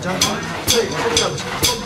자, 이제 한번